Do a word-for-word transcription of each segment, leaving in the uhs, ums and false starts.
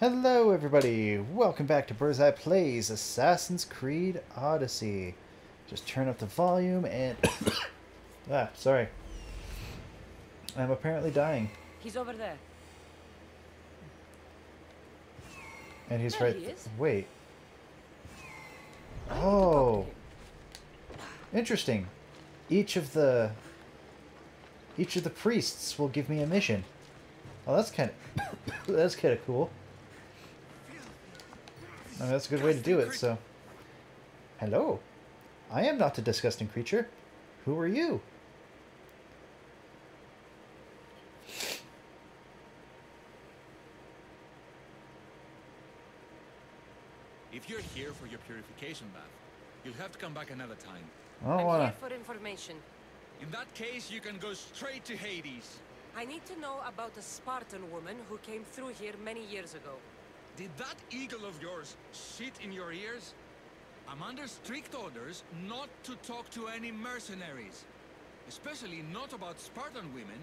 Hello everybody! Welcome back to Bird's Eye Plays Assassin's Creed Odyssey. Just turn up the volume and... ah, sorry. I'm apparently dying. He's over there. And he's there right... He Wait. Oh! Interesting. Each of the... Each of the priests will give me a mission. Oh, that's kind of... that's kind of cool. I mean, that's a good way to do it, so... Hello. I am not a disgusting creature. Who are you? If you're here for your purification bath, you'll have to come back another time. I don't wanna... I'm here for information. In that case, you can go straight to Hades. I need to know about a Spartan woman who came through here many years ago. Did that eagle of yours shit in your ears? I'm under strict orders not to talk to any mercenaries. Especially not about Spartan women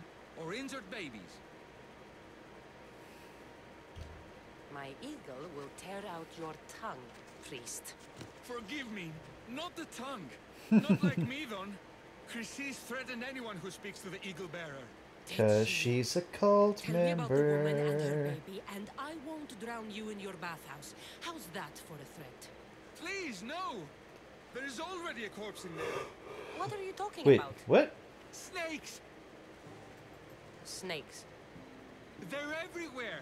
or injured babies. My eagle will tear out your tongue, priest. Forgive me, not the tongue. Not like Midon. Chrysis threatened anyone who speaks to the eagle bearer. Because she's a cult Tell member. Me about the woman and her baby, and I won't drown you in your bathhouse. How's that for a threat? Please, no! There is already a corpse in there. What are you talking Wait, about? What? Snakes! Snakes. They're everywhere.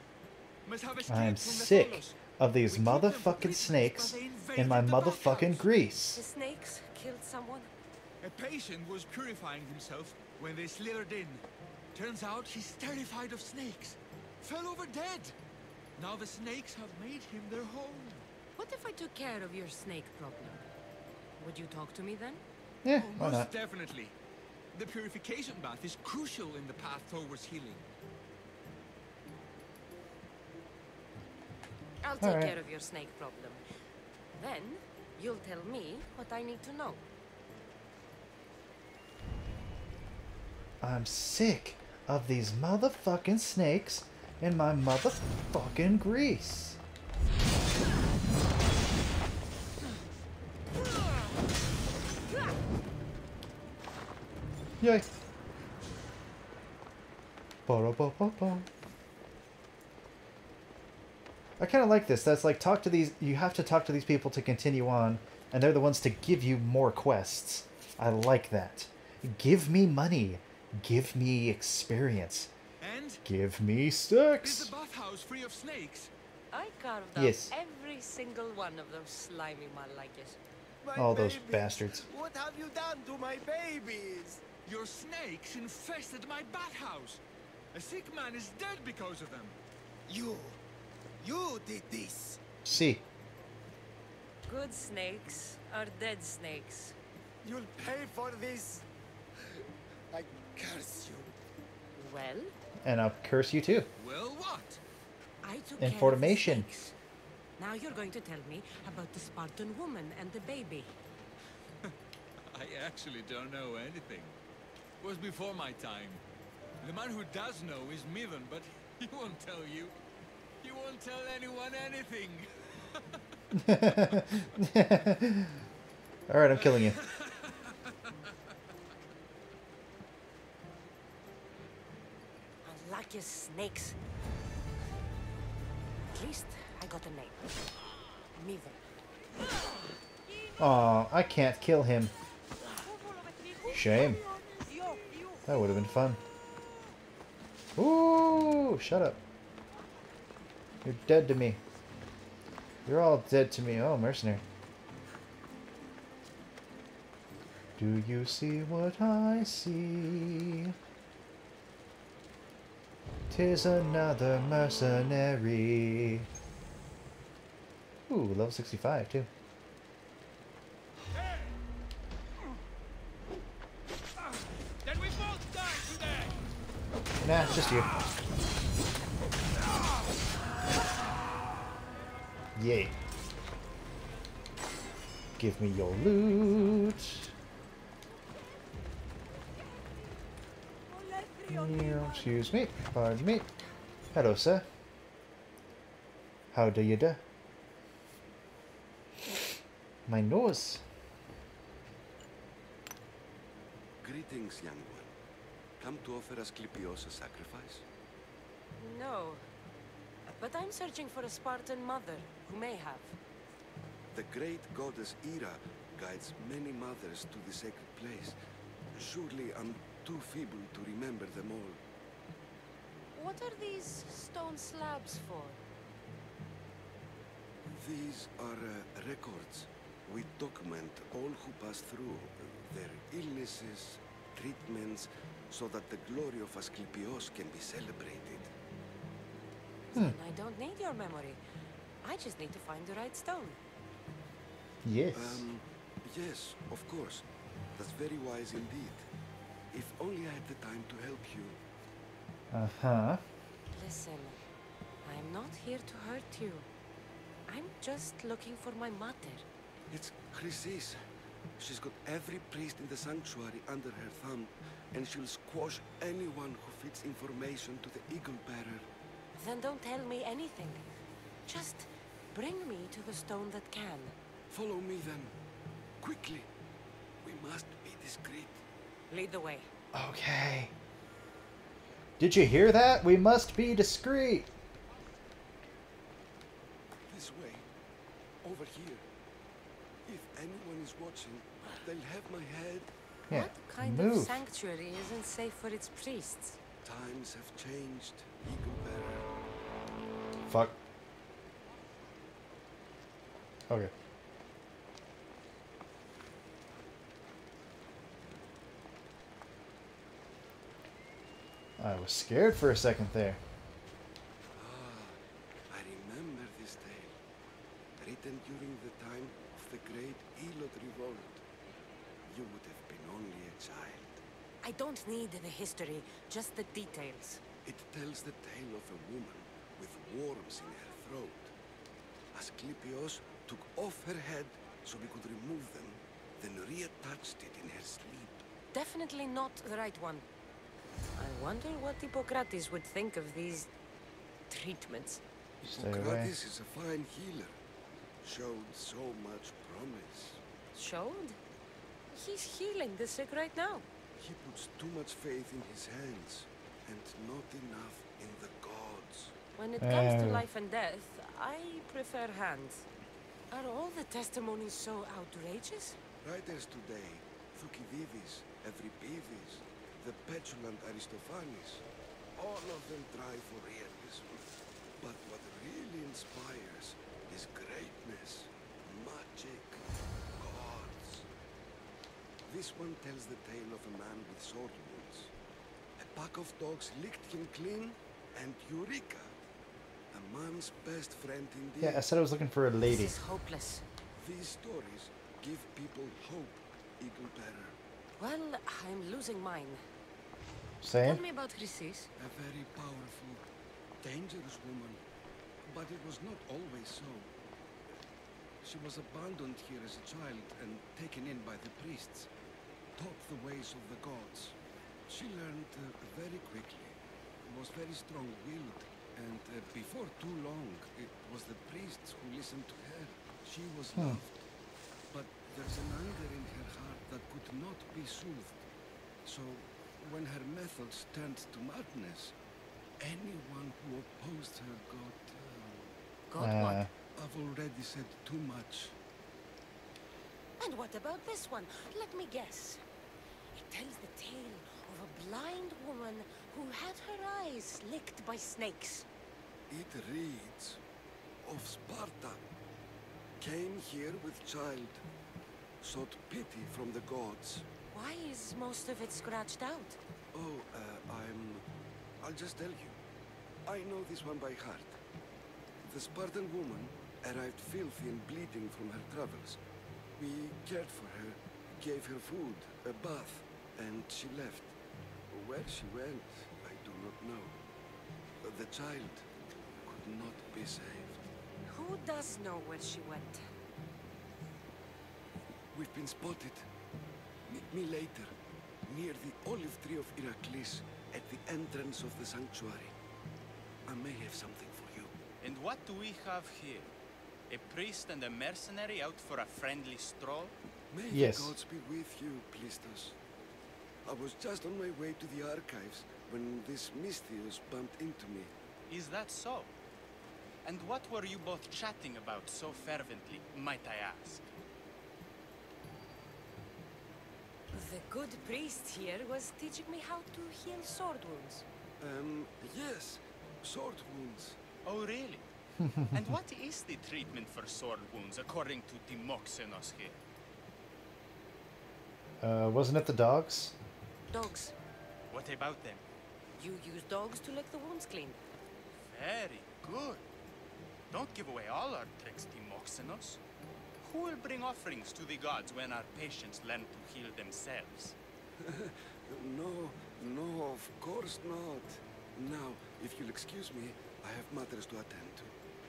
Must have escaped I'm from the sick follows. Of these we motherfucking snakes in my motherfucking Greece. The snakes killed someone? A patient was purifying himself when they slithered in. Turns out he's terrified of snakes. Fell over dead. Now the snakes have made him their home. What if I took care of your snake problem? Would you talk to me then? Yeah, oh, why most not? Definitely. The purification bath is crucial in the path towards healing. I'll take right. care of your snake problem. Then you'll tell me what I need to know. I'm sick of these motherfucking snakes in my motherfucking Greece. Yay. Ba-da-ba-ba-ba. I kind of like this. That's like talk to these. You have to talk to these people to continue on, and they're the ones to give you more quests. I like that. Give me money. Give me experience. And give me sex. Is the bathhouse free of snakes? I carved yes. out every single one of those slimy malakes. All babies. Those bastards. What have you done to my babies? Your snakes infested my bathhouse. A sick man is dead because of them. You. You did this. See. Good snakes are dead snakes. You'll pay for this. I curse you. Well? And I'll curse you too. Well, what? I took Information. Now you're going to tell me about the Spartan woman and the baby. I actually don't know anything. It was before my time. The man who does know is Midon, but he won't tell you. He won't tell anyone anything. Alright, I'm killing you. Like your snakes. At least I got a name. Midon. Aw, I can't kill him. Shame. That would have been fun. Ooh, shut up. You're dead to me. You're all dead to me. Oh, mercenary. Do you see what I see? Tis another mercenary. Ooh, level sixty-five too. Hey. Then we both die today. Nah, it's just you. Yay. Give me your loot. Excuse me. Pardon me. Hello, sir. How do you do? My nose. Greetings, young one. Come to offer Asclepios a sacrifice? No, but I'm searching for a Spartan mother who may have. The great goddess Ira guides many mothers to the sacred place. Surely I'm too feeble to remember them all. What are these stone slabs for? These are uh, records. We document all who pass through, their illnesses, treatments, so that the glory of Asclepios can be celebrated. Hmm. I don't need your memory. I just need to find the right stone. Yes. Um, yes, of course. That's very wise indeed. If only I had the time to help you. Uh-huh. Listen, I'm not here to hurt you. I'm just looking for my mother. It's Chrysis. She's got every priest in the sanctuary under her thumb, and she'll squash anyone who feeds information to the eagle bearer. Then don't tell me anything. Just bring me to the stone that can. Follow me then. Quickly. We must be discreet. Lead the way. Okay. Did you hear that? We must be discreet. This way. Over here. If anyone is watching, they'll have my head. Yeah. What kind Move. of sanctuary isn't safe for its priests? Times have changed. Eagle bearer. Fuck. Okay. I was scared for a second there. Ah, I remember this tale, written during the time of the great Elot revolt. You would have been only a child. I don't need the history, just the details. It tells the tale of a woman with worms in her throat. Asclepios took off her head so we could remove them, then reattached it in her sleep. Definitely not the right one. I wonder what Hippocrates would think of these treatments. Hippocrates is a fine healer. Showed so much promise. Showed? He's healing the sick right now. He puts too much faith in his hands, and not enough in the gods. When it comes uh. to life and death, I prefer hands. Are all the testimonies so outrageous? Writers today, Thucydides, Euripides, the petulant Aristophanes, all of them try for realism. But what really inspires is greatness, magic, gods. This one tells the tale of a man with sword wounds. A pack of dogs licked him clean, and Eureka! A man's best friend indeed. Yeah, I said I was looking for a lady. This is hopeless. These stories give people hope, eagle bearer. Well, I'm losing mine. Same. Tell me about Chrysis. A very powerful, dangerous woman, but it was not always so. She was abandoned here as a child and taken in by the priests, taught the ways of the gods. She learned uh, very quickly, was very strong-willed, and uh, before too long, it was the priests who listened to her. She was hmm. loved, but there's an anger in her heart that could not be soothed. So, when her methods turned to madness, anyone who opposed her got... Uh, got uh. what? I've already said too much. And what about this one? Let me guess. It tells the tale of a blind woman who had her eyes licked by snakes. It reads of Sparta. Came here with child. Sought pity from the gods. Why is most of it scratched out? Oh, uh, I'm... I'll just tell you. I know this one by heart. The Spartan woman arrived filthy and bleeding from her travels. We cared for her, gave her food, a bath, and she left. Where she went, I do not know. The child could not be saved. Who does know where she went? We've been spotted. Meet me later, near the olive tree of Heracles, at the entrance of the sanctuary. I may have something for you. And What do we have here? A priest and a mercenary out for a friendly stroll? May yes. the gods be with you, Plistos. I was just on my way to the archives when this Mystios bumped into me. Is that so? And what were you both chatting about so fervently, might I ask? The good priest here was teaching me how to heal sword wounds. Um, yes, sword wounds. Oh, really? And what is the treatment for sword wounds, according to Timoxenos here? Uh, wasn't it the dogs? Dogs. What about them? You use dogs to lick the wounds clean. Very good. Don't give away all our tricks, Timoxenos. Who will bring offerings to the gods when our patients learn to heal themselves? No, no, of course not. Now, if you'll excuse me, I have matters to attend to.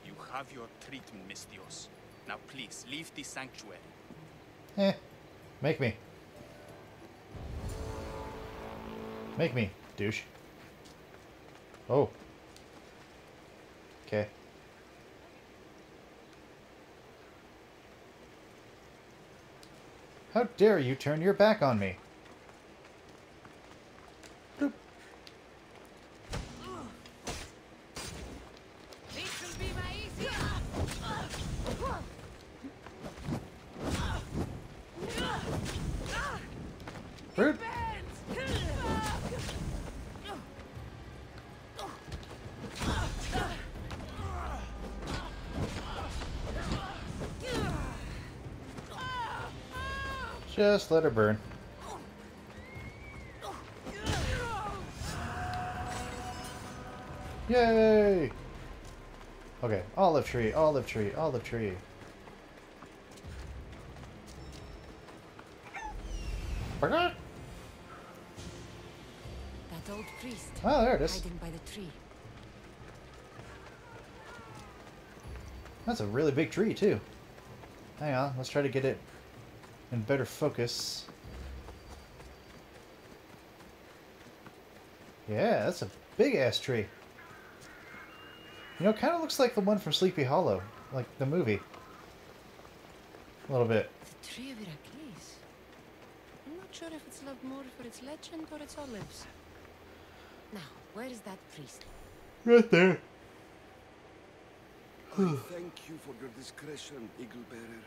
You have your treatment, Mystios. Now please, leave the sanctuary. Eh, make me. Make me, douche. Oh. Okay. How dare you turn your back on me? Boop. This will be my easy. Boop. Just let her burn. Yay! Okay, olive tree, olive tree, olive tree. That old priest. Oh, there it is. Hiding by the tree. That's a really big tree too. Hang on, let's try to get it. And better focus. Yeah, that's a big ass tree. You know, it kind of looks like the one from Sleepy Hollow, like the movie. A little bit. The tree of Heracles. I'm not sure if it's loved more for its legend or its olives. Now, where is that priest? Right there. I thank you for your discretion, Eaglebearer.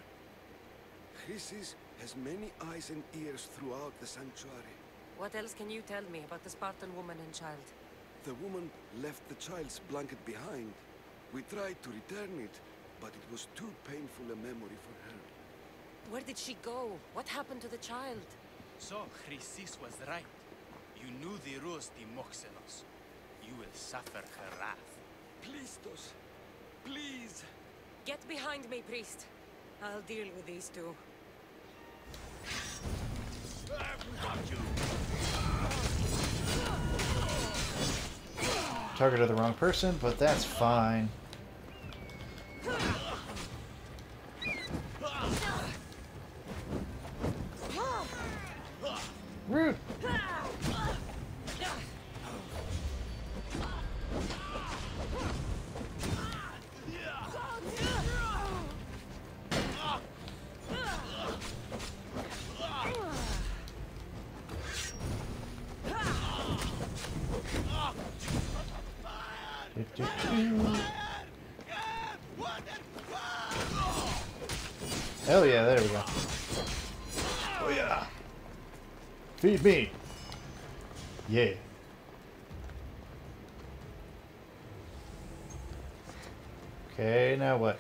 Chrysis has many eyes and ears throughout the sanctuary. What else can you tell me about the Spartan woman and child? The woman left the child's blanket behind. We tried to return it, but it was too painful a memory for her. Where did she go? What happened to the child? So, Chrysis was right. You knew the rules, Timoxenos. You will suffer her wrath. Plistos, please! Get behind me, priest. I'll deal with these two. Targeted the wrong person, but that's fine. Rude. Hell yeah, there we go. Oh yeah! Feed me! Yeah. Okay, now what?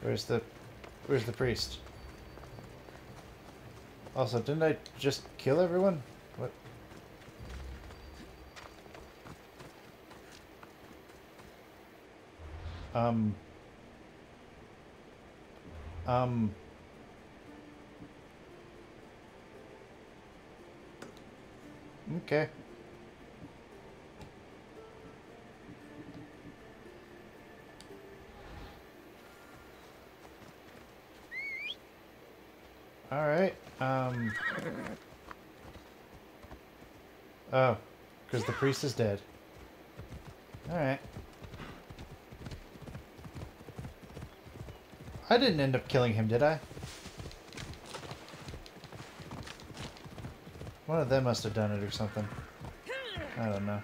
Where's the... Where's the priest? Also, didn't I just kill everyone? What? Um. Um. Okay. All right. Um. Oh. Because the priest is dead. Alright. I didn't end up killing him, did I? One of them must have done it or something. I don't know.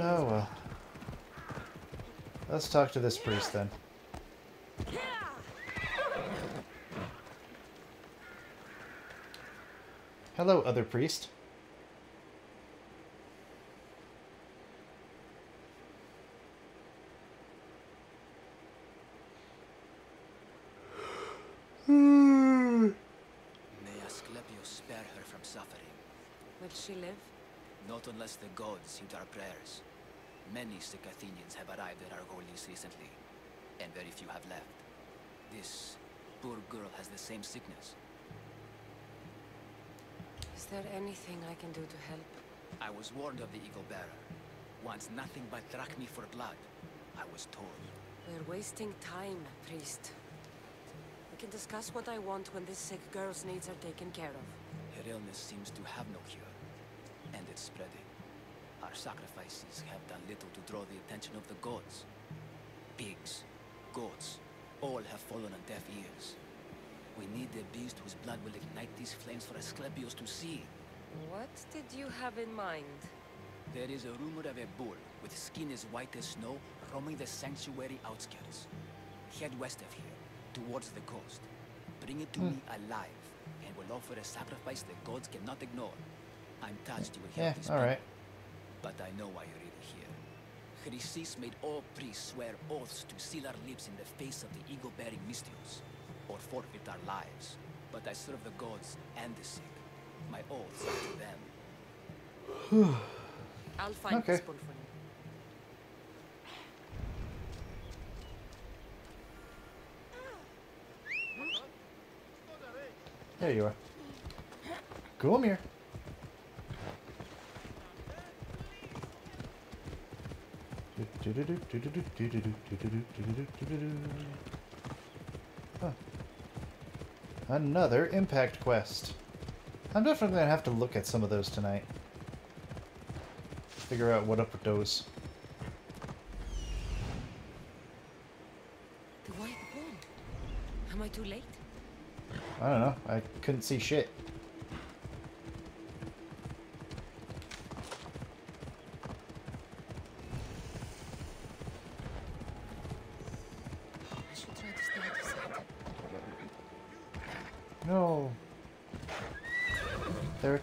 Oh well. Let's talk to this priest then. Hello, other priest. Unless the gods heed our prayers. Many sick Athenians have arrived at Argolis recently, and very few have left. This poor girl has the same sickness. Is there anything I can do to help? I was warned of the eagle bearer. Wants nothing but drachmae for blood, I was told. We're wasting time, priest. We can discuss what I want when this sick girl's needs are taken care of. Her illness seems to have no cure. And it's spreading. Our sacrifices have done little to draw the attention of the gods. Pigs, goats, all have fallen on deaf ears. We need the beast whose blood will ignite these flames for Asclepios to see. What did you have in mind? There is a rumor of a bull with skin as white as snow roaming the sanctuary outskirts. Head west of here, towards the coast. Bring it to mm. me alive, and we'll offer a sacrifice the gods cannot ignore. I'm touched you will help yeah, this all right. But I know why you're really here. Chrysis made all priests swear oaths to seal our lips in the face of the eagle-bearing Mystios, or forfeit our lives. But I serve the gods and the sick. My oaths are to them. I'll find okay. this bull for you. There you are. Come here. Huh. Another impact quest. I'm definitely going to have to look at some of those tonight. Figure out what up with those. The white bull. Am I too late? I don't know. I couldn't see shit.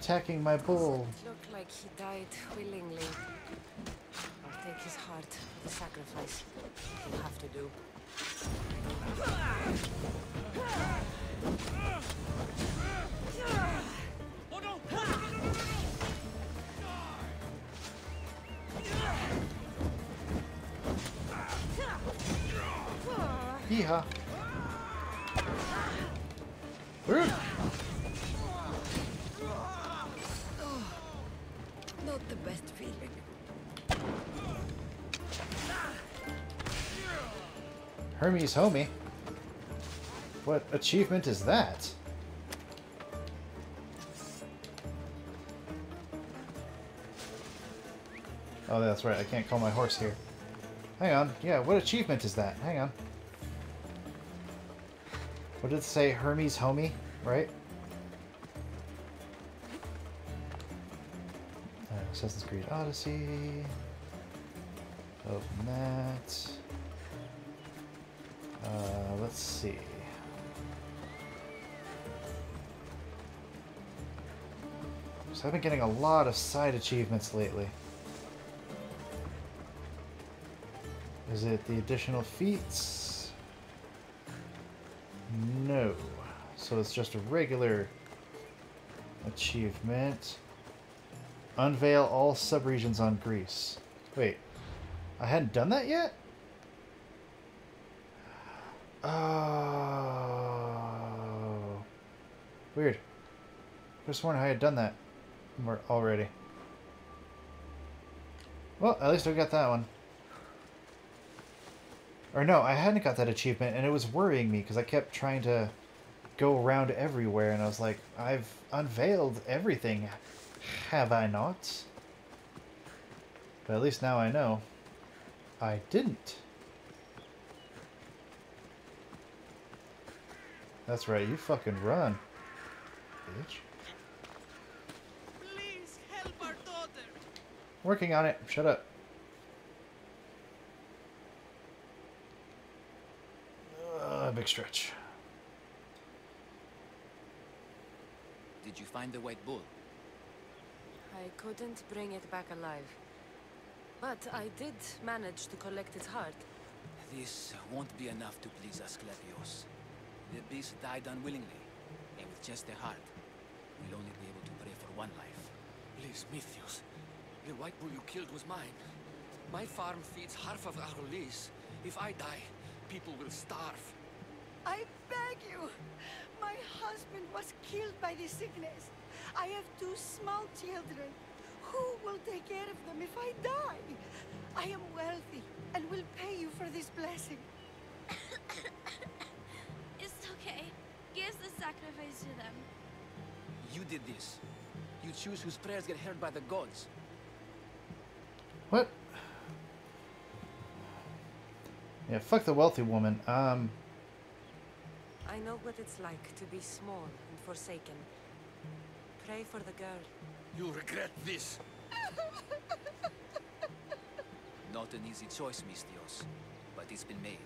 Attacking my bull. Doesn't look like he died willingly. I'll take his heart for the sacrifice. You'll have to do. Yeehaw. Hermes, homie. What achievement is that? Oh, that's right. I can't call my horse here. Hang on. Yeah, what achievement is that? Hang on. What did it say? Hermes, homie, right? Uh, Assassin's Creed Odyssey. Open that. Uh, let's see. So I've been getting a lot of side achievements lately. Is it the additional feats? No. So it's just a regular achievement. Unveil all subregions on Greece. Wait. I hadn't done that yet? Oh, weird. I just wondered how I had done that already. Well, at least I got that one. Or no, I hadn't got that achievement, and it was worrying me because I kept trying to go around everywhere, and I was like, I've unveiled everything. have I not? But at least now I know I didn't. That's right, you fucking run, bitch. Please help our daughter. Working on it. Shut up. Uh, big stretch. Did you find the white bull? I couldn't bring it back alive. But I did manage to collect its heart. This won't be enough to please Asclepios. The beast died unwillingly, and with just a heart, we'll only be able to pray for one life. Please, Mythios, the white bull you killed was mine. My farm feeds half of our lease. If I die, people will starve. I beg you! My husband was killed by this sickness. I have two small children. Who will take care of them if I die? I am wealthy and will pay you for this blessing. It's okay. Give the sacrifice to them. You did this. You choose whose prayers get heard by the gods. What? Yeah, fuck the wealthy woman. Um... I know what it's like to be small and forsaken. Pray for the girl. You regret this. Not an easy choice, Mystios, but it's been made.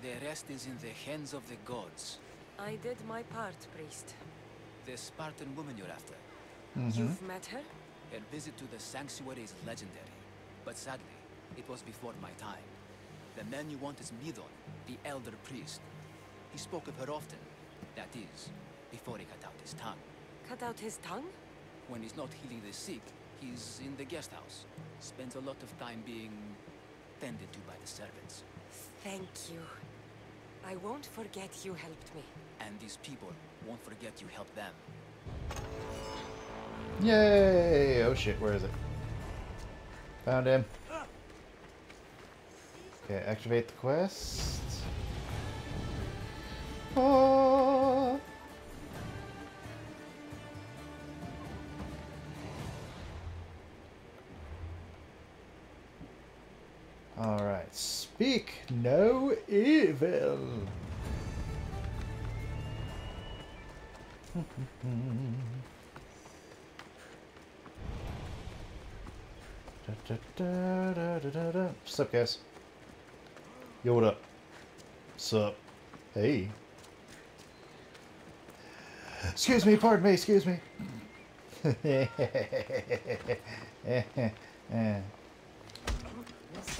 The rest is in the hands of the gods. I did my part, priest. The Spartan woman you're after. Mm-hmm. You've met her? Her visit to the sanctuary is legendary, but sadly, it was before my time. The man you want is Midon, the elder priest. He spoke of her often. That is, before he cut out his tongue. Cut out his tongue? When he's not healing the sick, he's in the guest house. Spends a lot of time being tended to by the servants. Thank you. I won't forget you helped me. And these people won't forget you helped them. Yay! Oh shit, where is it? Found him. Okay, activate the quest. Oh. All right, speak no evil. da, da, da, da, da, da. Sup, guys? Yo, what up? Sup? Hey. Excuse me, pardon me, excuse me. This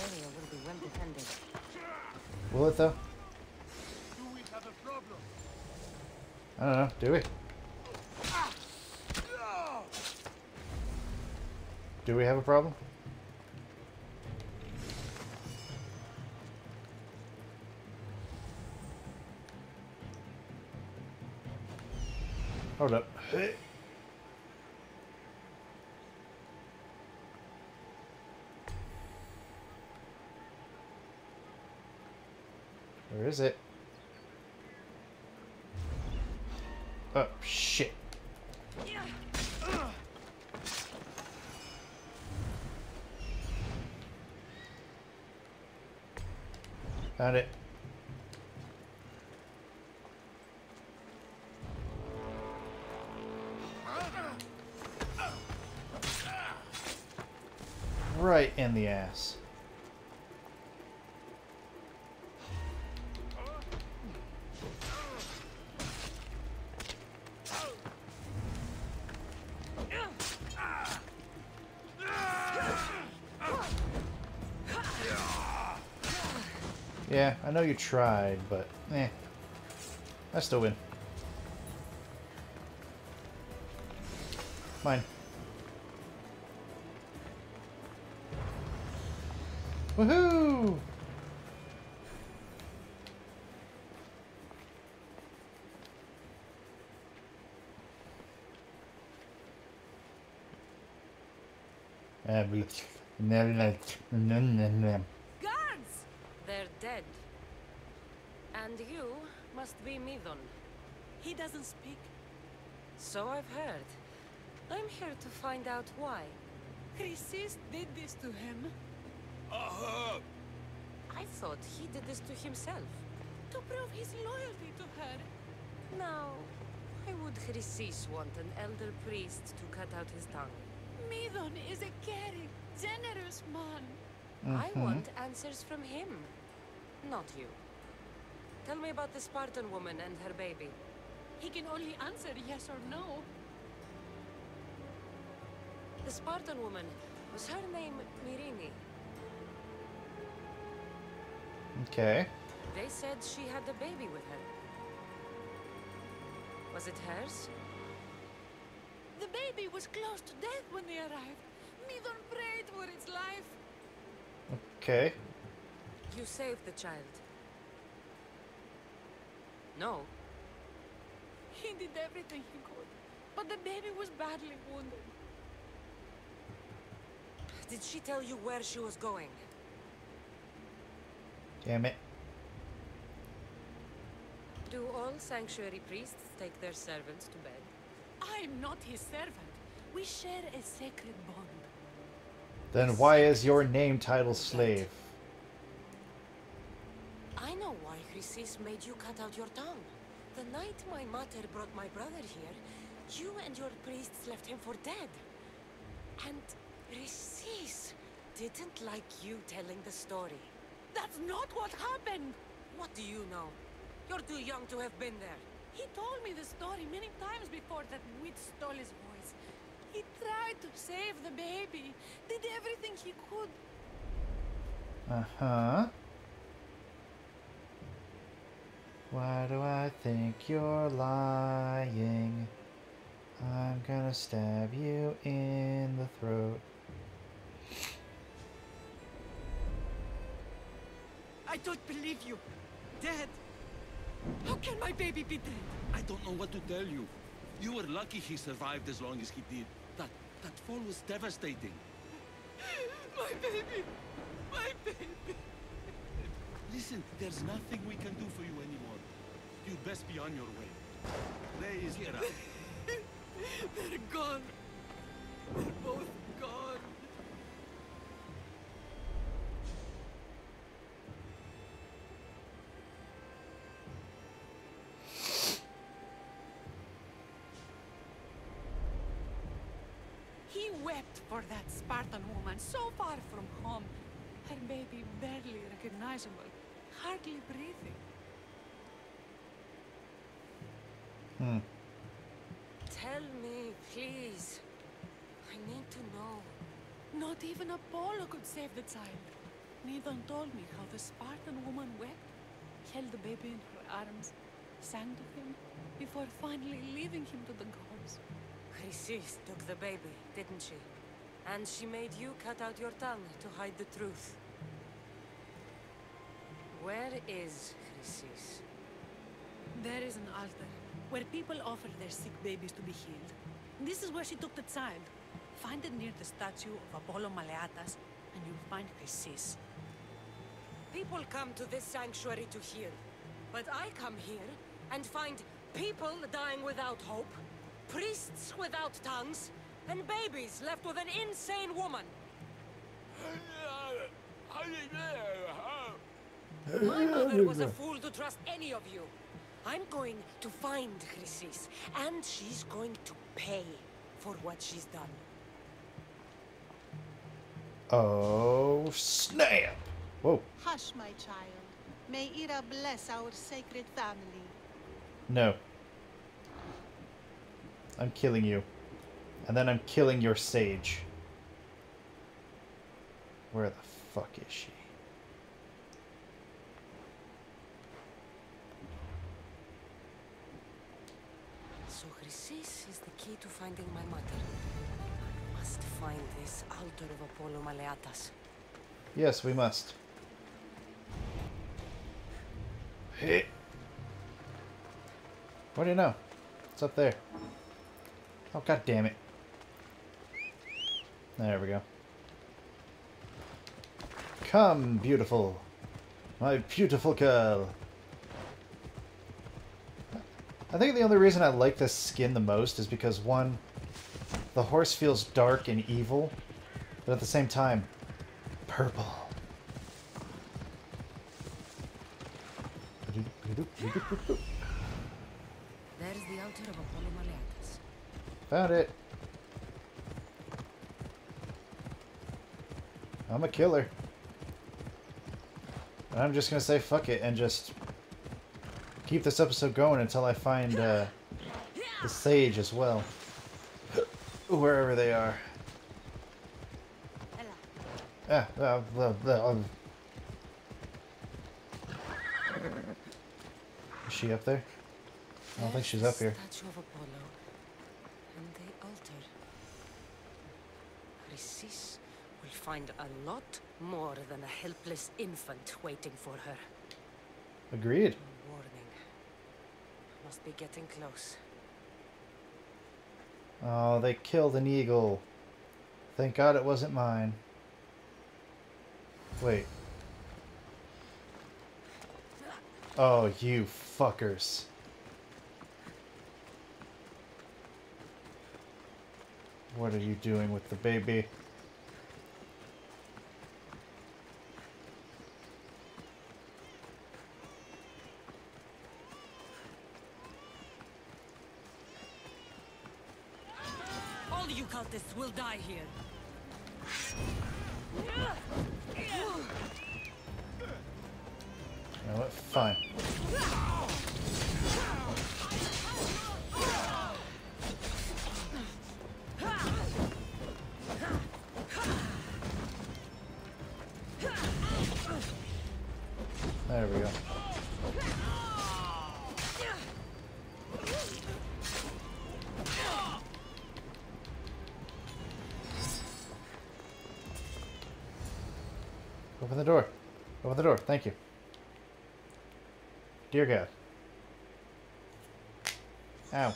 area will be well defended. Will it though? Do we have a problem? I don't know, do we? Do we have a problem? Hold up. Where is it? Oh, shit. Found it. Right in the ass. Yeah, I know you tried, but eh, I still win. Mine. Woohoo! Guards! They're dead. And you must be Midon. He doesn't speak. So I've heard. I'm here to find out why. Chrysis did this to him. Uh-huh. I thought he did this to himself. To prove his loyalty to her. Now, why would Chrysis want an elder priest to cut out his tongue? Midon is a caring, generous man. Mm-hmm. I want answers from him, not you. Tell me about the Spartan woman and her baby. He can only answer yes or no. The Spartan woman, was her name Myrrhine? Okay. They said she had a baby with her. Was it hers? The baby was close to death when they arrived. Midon prayed for its life. Okay. You saved the child. No. He did everything he could, but the baby was badly wounded. Did she tell you where she was going? Damn it. Do all sanctuary priests take their servants to bed? I'm not his servant. We share a sacred bond. Then why is your name title slave? I know why Chrysis made you cut out your tongue. The night my mother brought my brother here, you and your priests left him for dead. And Chrysis didn't like you telling the story. That's not what happened! What do you know? You're too young to have been there. He told me the story many times before that witch stole his voice. He tried to save the baby, did everything he could. Uh-huh. Why do I think you're lying? I'm gonna stab you in the throat. I don't believe you. Dead? How can my baby be dead? I don't know what to tell you. You were lucky he survived as long as he did. That that fall was devastating. My baby! My baby! Listen, there's nothing we can do for you anymore. You best be on your way. There is Ira. They're gone. They're both gone. He wept for that Spartan woman so far from home. Her baby barely recognizable, hardly breathing. Hmm. Tell me, please. I need to know. Not even Apollo could save the child. Midon told me how the Spartan woman wept, held the baby in her arms, sang to him, before finally leaving him to the gods. Chrysis took the baby, didn't she? And she made you cut out your tongue to hide the truth. Where is Chrysis? There is an altar where people offer their sick babies to be healed. This is where she took the child. Find it near the statue of Apollo Maleatas, and you'll find Chrysis. People come to this sanctuary to heal, but I come here and find people dying without hope, priests without tongues, and babies left with an insane woman. My mother was a fool to trust any of you. I'm going to find Chrysis, and she's going to pay for what she's done. Oh, snap! Whoa. Hush, my child. May Ira bless our sacred family. No. I'm killing you. And then I'm killing your sage. Where the fuck is she? So Chrysis is the key to finding my mother. I must find this altar of Apollo Maleatas. Yes, we must. Hey. What do you know? It's up there. Oh, god damn it. There we go. Come, beautiful. My beautiful girl. I think the only reason I like this skin the most is because, one, The horse feels dark and evil, but at the same time, purple. There is the altar of Apollo Maleatas. Found it. I'm a killer. And I'm just gonna say fuck it and just keep this episode going until I find uh, the sage as well. Wherever they are. Ah, uh, uh, uh, uh. Is she up there? I don't think she's up here. Statue of Apollo and the altar. Chrysis will find a lot more than a helpless infant waiting for her. Agreed. Warning. Must be getting close. Oh, they killed an eagle. Thank God it wasn't mine. Wait. Oh, you fuckers. What are you doing with the baby? Cultists will die here. You know what? Fine. There we go. Open the door. Open the door. Thank you. Dear God. Ow.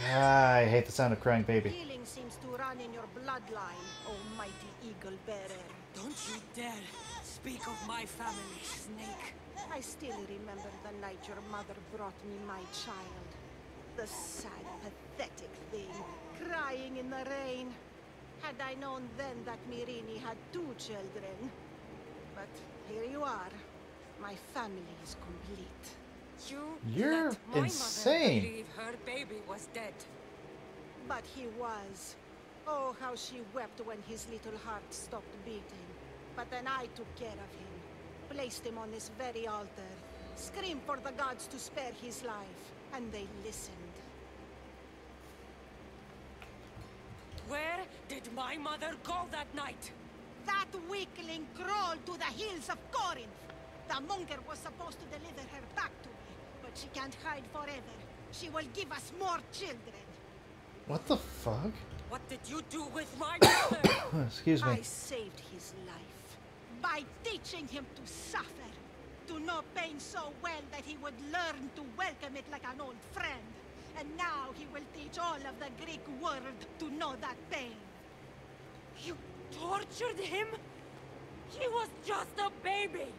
God, I hate the sound of crying baby. Healing seems to run in your bloodline, oh mighty eagle bearer. Don't you dare speak of my family, snake. I still remember the night your mother brought me my child. The sad, pathetic thing, crying in the rain. Had I known then that Myrrhine had two children. But here you are. My family is complete. You You're let my insane. Mother believe her baby was dead. But he was. Oh, how she wept when his little heart stopped beating. But then I took care of him. Placed him on this very altar. Screamed for the gods to spare his life. And they listened. Where did my mother go that night? That weakling crawled to the hills of Corinth. The monger was supposed to deliver her back to me, but she can't hide forever. She will give us more children. What the fuck? What did you do with my mother? Excuse me. I saved his life by teaching him to suffer. To know pain so well that he would learn to welcome it like an old friend. And now he will teach all of the Greek world to know that pain. You tortured him? He was just a baby.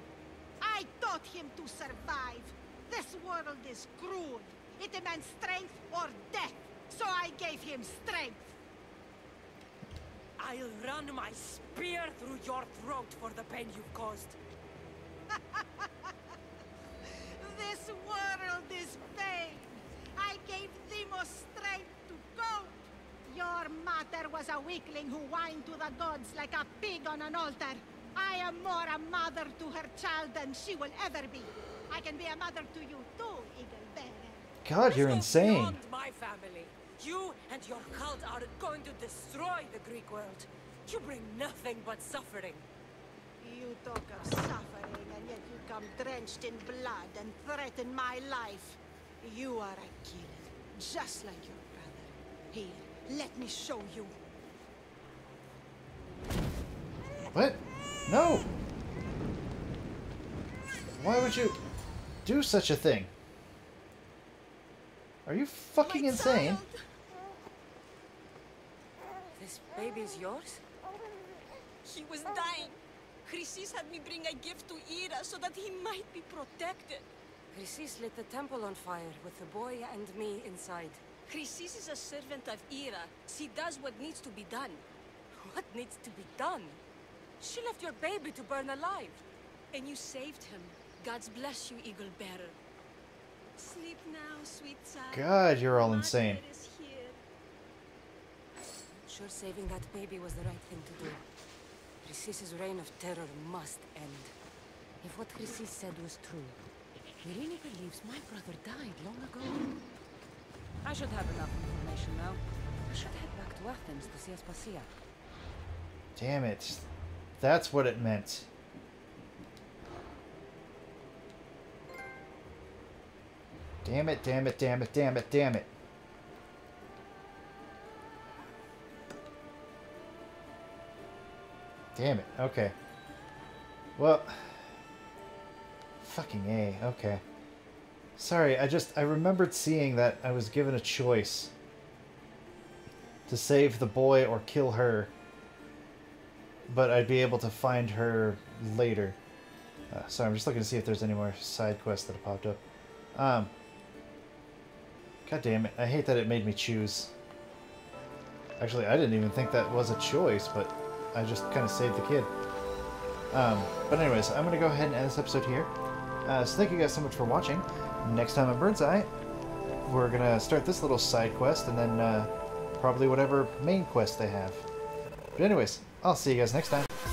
I taught him to survive. This world is cruel. It demands strength or death. So I gave him strength. I'll run my spear through your throat for the pain you've caused. This world is pain. I gave Themos strength to cope. Your mother was a weakling who whined to the gods like a pig on an altar. I am more a mother to her child than she will ever be. I can be a mother to you too, Eagle Bearer. God, you're insane. Beyond my family. You and your cult are going to destroy the Greek world. You bring nothing but suffering. You talk of suffering, and yet you come drenched in blood and threaten my life. You are a killer, just like your brother. Here, let me show you. What? No! Why would you do such a thing? Are you fucking My insane? Child. This baby is yours? He was dying. Chrysis had me bring a gift to Ira so that he might be protected. Chrysis lit the temple on fire with the boy and me inside. Chrysis is a servant of Ira. She does what needs to be done. What needs to be done? She left your baby to burn alive. And you saved him. God's bless you, eagle bearer. Sleep now, sweet child. God, you're all insane. Sure, saving that baby was the right thing to do. Chrysis's reign of terror must end. If what Chrysis said was true, he really believes my brother died long ago. I should have enough information now. I should head back to Athens to see Aspasia. Damn it. That's what it meant. Damn it, damn it, damn it, damn it, damn it. Damn it, okay. Well, fucking A, okay. Sorry, I just, I remembered seeing that I was given a choice to save the boy or kill her, but I'd be able to find her later. Uh, sorry, I'm just looking to see if there's any more side quests that have popped up. Um, God damn it, I hate that it made me choose. Actually, I didn't even think that was a choice, but I just kind of saved the kid. Um, but anyways, I'm going to go ahead and end this episode here. Uh, so thank you guys so much for watching. Next time on Birdseye, we're going to start this little side quest and then uh, probably whatever main quest they have. But anyways, I'll see you guys next time.